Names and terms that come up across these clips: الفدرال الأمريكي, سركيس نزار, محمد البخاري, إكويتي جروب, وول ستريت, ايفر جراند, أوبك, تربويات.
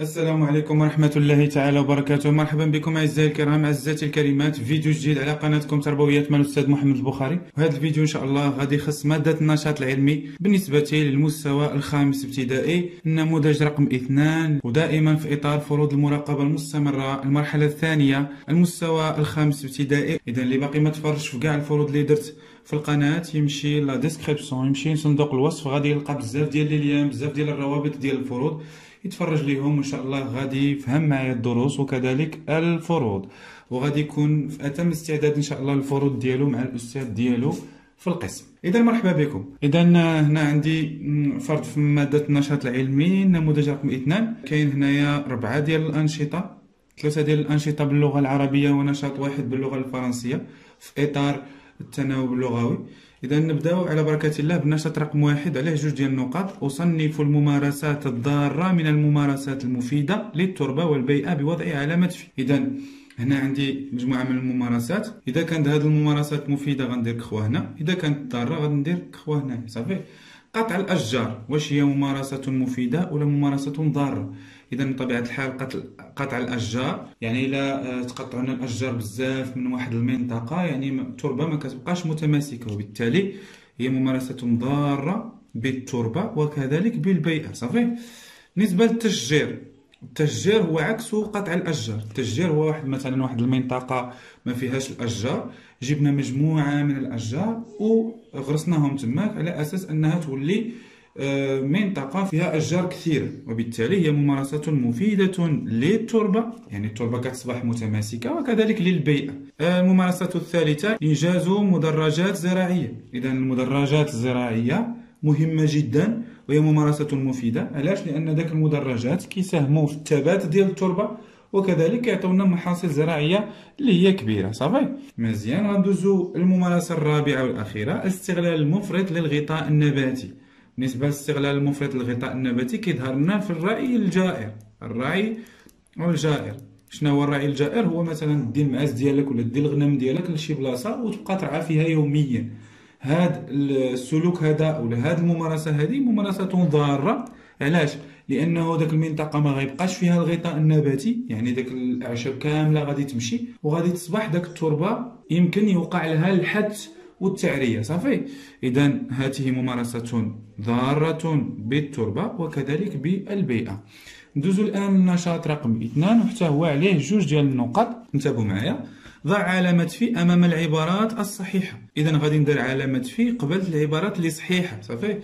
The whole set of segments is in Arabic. السلام عليكم ورحمة الله تعالى وبركاته. مرحبا بكم أعزائي الكرام، أعزائي الكريمات، فيديو جديد على قناتكم تربويات مع الأستاذ محمد البخاري. وهذا الفيديو إن شاء الله غادي يخص مادة النشاط العلمي بالنسبة للمستوى الخامس ابتدائي، النموذج رقم 2، ودائما في إطار فروض المراقبة المستمرة المرحلة الثانية المستوى الخامس ابتدائي. إذا اللي باقي ما تفرجش في كاع الفروض اللي درت في القناه يمشي لا ديسكريبسيون، يمشي لصندوق الوصف، غادي يلقى بزاف ديال لي ليام، بزاف ديال الروابط ديال الفروض، يتفرج ليهم وان شاء الله غادي يفهم معايا الدروس وكذلك الفروض، وغادي يكون في اتم استعداد ان شاء الله الفروض ديالو مع الاستاذ ديالو في القسم. اذا مرحبا بكم. اذا هنا عندي فرض في ماده النشاط العلمي النموذج رقم 2، كاين هنايا 4 ديال الانشطه، 3 ديال الانشطه باللغه العربيه ونشاط واحد باللغه الفرنسيه في اطار التناوب اللغوي. إذا نبداو على بركة الله بالنشاط رقم 1، عليه 2 ديال النقاط. أصنف الممارسات الضارة من الممارسات المفيدة للتربة والبيئة بوضع علامة في. إذا هنا عندي مجموعة من الممارسات، إذا كانت هذه الممارسات مفيدة غندير كخوا هنا، إذا كانت ضارة غندير كخوا هنا، صافي. قطع الأشجار، واش هي ممارسة مفيدة ولا ممارسة ضارة؟ إذا بطبيعة الحال قطع الأشجار، يعني إلا تقطعنا الأشجار بزاف من واحد المنطقة يعني التربة ما كتبقاش متماسكة، وبالتالي هي ممارسة ضارة بالتربة وكذلك بالبيئة، صافي. بالنسبة للتشجير، التشجير هو عكس قطع الأشجار، التشجير هو واحد مثلا واحد المنطقة ما فيهاش الأشجار، جبنا مجموعة من الأشجار وغرسناهم تماك على أساس أنها تولي منطقة فيها أشجار كثيرة، وبالتالي هي ممارسة مفيدة للتربة، يعني التربة كتصبح متماسكة، وكذلك للبيئة. الممارسة الثالثة إنجاز مدرجات زراعية، إذا المدرجات الزراعية مهمة جدا وهي ممارسة مفيدة، علاش؟ لأن داك المدرجات كيساهموا في الثبات ديال التربة وكذلك يعطونا محاصيل زراعية اللي هي كبيرة، صافي. مزيان، غندوزو الممارسة الرابعة والأخيرة، استغلال المفرط للغطاء النباتي. بالنسبة لاستغلال المفرط للغطاء النباتي كيظهر لنا في الرعي الجائر، الرعي والجائر. شنو هو الرعي الجائر؟ هو مثلا دير المعاز ديالك ولا دير الغنم ديالك لشي بلاصة وتبقى ترعى فيها يوميا. هاد السلوك هذا ولا هاد الممارسة هذه ممارسة ضارة، علاش؟ لأنه داك المنطقة ما غيبقاش فيها الغطاء النباتي، يعني داك الأعشاب كاملة غادي تمشي وغادي تصبح داك التربة يمكن يوقع لها الحث والتعرية، صافي. إذا هذه ممارسة ضارة بالتربة وكذلك بالبيئة. ندوزو الآن النشاط رقم 2، وحتى هو عليه 2 ديال النقط، انتبهوا معايا. ضع علامة في أمام العبارات الصحيحة، إذا غادي ندير علامة في قبل العبارات اللي صحيحة، صافي.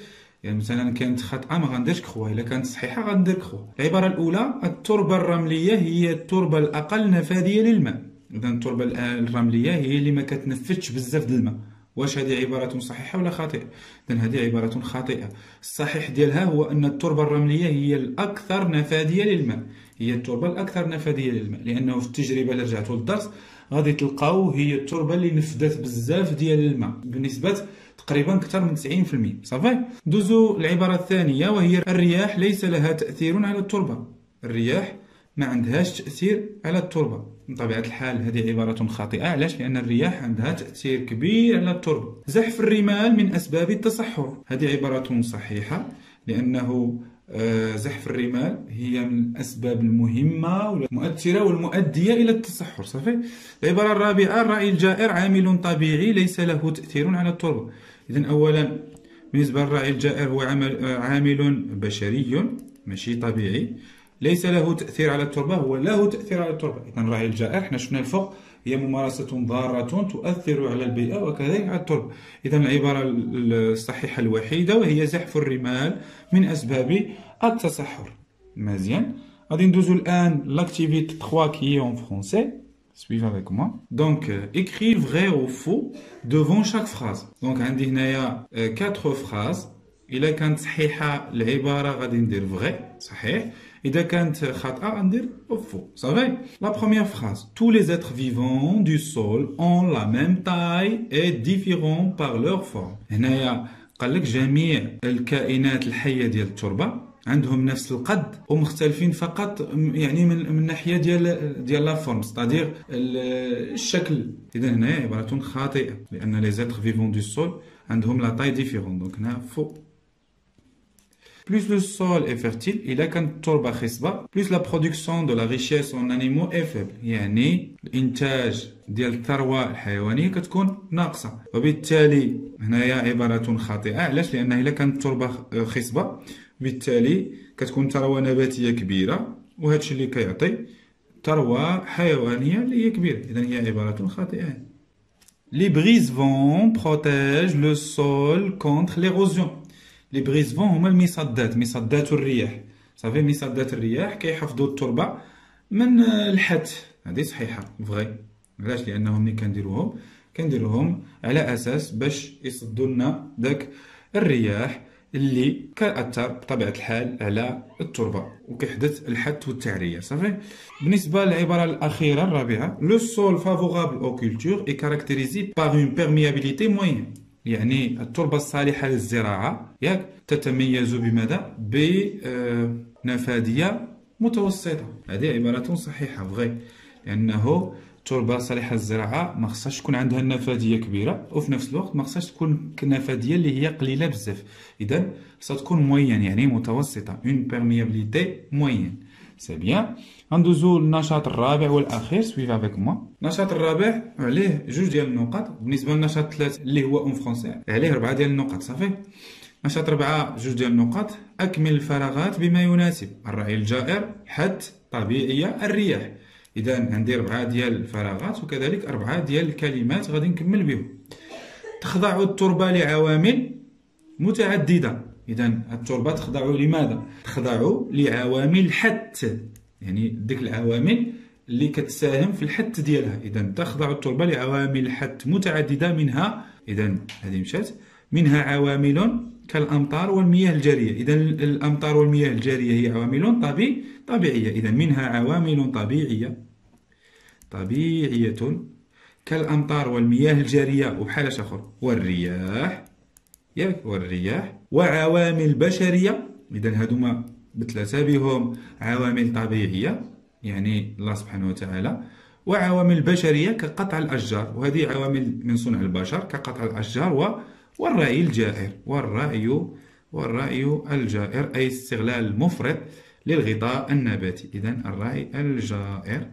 يعني مثلا كانت خاطئة ما غنديرش كخوا، إلا كانت صحيحة غندير كخوا. العبارة الأولى، التربة الرملية هي التربة الأقل نفاذية للماء، إذا التربة الرملية هي اللي ما كتنفذش بزاف د الماء. واش هذه عبارة صحيحة ولا خاطئة؟ إذن هذه عبارة خاطئة، الصحيح ديالها هو أن التربة الرملية هي الأكثر نفاذية للماء، هي التربة الأكثر نفاذية للماء، لأنه في التجربة اللي رجعتوا للدرس غادي تلقاو هي التربة اللي نفذت بزاف ديال الماء بنسبة تقريبا أكثر من 90%، صافي. دوزو العبارة الثانية، وهي الرياح ليس لها تأثير على التربة، الرياح ما عندهاش تأثير على التربة. بطبيعة الحال هذه عبارة خاطئة، علاش؟ لأن الرياح عندها تأثير كبير على التربة. زحف الرمال من أسباب التصحر، هذه عبارة صحيحة، لأنه زحف الرمال هي من الأسباب المهمة والمؤثرة والمؤدية إلى التصحر، صافي. العبارة الرابعة، الرأي الجائر عامل طبيعي ليس له تأثير على التربة. إذن أولا بالنسبة للرأي الجائر هو عامل بشري ماشي طبيعي، ليس له تأثير على التربة، هو له تأثير على التربة. إذن الرعي الجائر حنا شفنا الفوق هي ممارسة ضارة تؤثر على البيئة وكذلك على التربة. إذا العبارة الصحيحة الوحيدة وهي زحف الرمال من أسباب التصحر. مزيان، غادي ندوزو الآن لاكتيفيتي 3 كي اون فرونسي. Suivez avec moi. Donc, écris vrai ou faux devant chaque phrase. Donc, عندي هنايا 4 phrases. إذا كانت صحيحة العبارة غادي ندير vrai صحيح، إذا كانت خاطئة غندير faux، صافي. La première phrase. Tous les êtres vivants du sol ont la même taille et différents par leur forme. هنايا قال لك جميع الكائنات الحية ديال التربة عندهم نفس القد ومختلفين فقط يعني من ناحية ديال لا فورم، ستادير الشكل. إذا هنايا عبارة خاطئة، لأن les êtres vivants du sol عندهم لا taille différente، donc هنا faux. Plus le sol est fertile, إذا كانت التربة خصبة, plus la production de la richesse en animaux est faible. يعني الإنتاج ديال الثروة الحيوانية كتكون ناقصة. وبالتالي هنايا عبارة خاطئة. علاش؟ لأنه إذا كانت التربة خصبة بالتالي كتكون ثروة نباتية كبيرة, وهادشي اللي كيعطي ثروة حيوانية اللي هي كبيرة. إذن هي عبارة خاطئة. Les brise-vents protègent le sol contre l'érosion. Les brise-vents هما المصدات, مصدات الرياح. صافي مصدات الرياح كيحفظوا التربة من الحتف. هذه صحيحة فغي. علاش؟ لأنهم ملي كنديروهم على أساس باش يصدوا لنا داك الرياح اللي كأثر بطبيعة الحال على التربة وكيحدث الحت والتعرية. صافي. بالنسبة للعبارة الأخيرة الرابعة, لو سول فافورابل أو كولتور إي كاركتيريزي باغ اون بيرميابيليتي موين, يعني التربة الصالحة للزراعة ياك تتميز بماذا؟ بنفاذية متوسطة. هذه عبارة صحيحة فغي, لأنه التربة صالحة للزراعة ما خصهاش تكون عندها نفاذية كبيرة, وفي نفس الوقت ما خصهاش تكون نفاذية اللي هي قليلة بزاف. إذا خصها تكون موين, يعني متوسطة, اون بيرميابيليتي موين. سي بيان. غندوزو للنشاط الرابع والأخير. سويف افيك موا. النشاط الرابع عليه جوج ديال النقط, بالنسبة للنشاط ثلاثة اللي هو اون فرونسي عليه ربعة ديال النقط. صافي. نشاط ربعة جوج ديال النقط. أكمل الفراغات بما يناسب. الرأي الجائر, حد, طبيعية, الرياح. إذا غندير 4 ديال الفراغات وكذلك 4 ديال الكلمات غادي نكمل بهم. تخضع التربة لعوامل متعددة. إذا التربة تخضع لماذا؟ تخضع لعوامل حث, يعني ديك العوامل اللي كتساهم في الحث ديالها. إذا تخضع التربة لعوامل حث متعددة منها, إذا هذه مشات, منها عوامل كالأمطار والمياه الجارية. إذا الأمطار والمياه الجارية هي عوامل طبيعية. إذا منها عوامل طبيعية كالأمطار والمياه الجارية وبحال آخر والرياح وعوامل بشرية. إذا هادوما بثلاثة بهم عوامل طبيعية, يعني الله سبحانه وتعالى, وعوامل بشرية كقطع الأشجار, وهذه عوامل من صنع البشر كقطع الأشجار, والرأي الجائر والرأي الجائر أي استغلال مفرط للغطاء النباتي. إذا الرأي الجائر.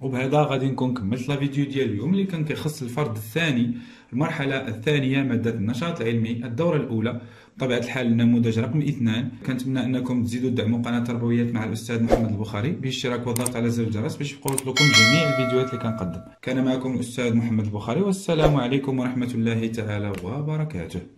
وبهذا غادي نكون كملت لا فيديو ديال اليوم اللي كان كيخص الفرد الثاني, المرحلة الثانية, مادة النشاط العلمي, الدورة الأولى, بطبيعة الحال النموذج رقم 2. كنتمنى أنكم تزيدوا تدعموا قناة تربويات مع الأستاذ محمد البخاري بالاشتراك والضغط على زر الجرس باش يوصلكم جميع الفيديوهات اللي كنقدم. كان معكم الأستاذ محمد البخاري, والسلام عليكم ورحمة الله تعالى وبركاته.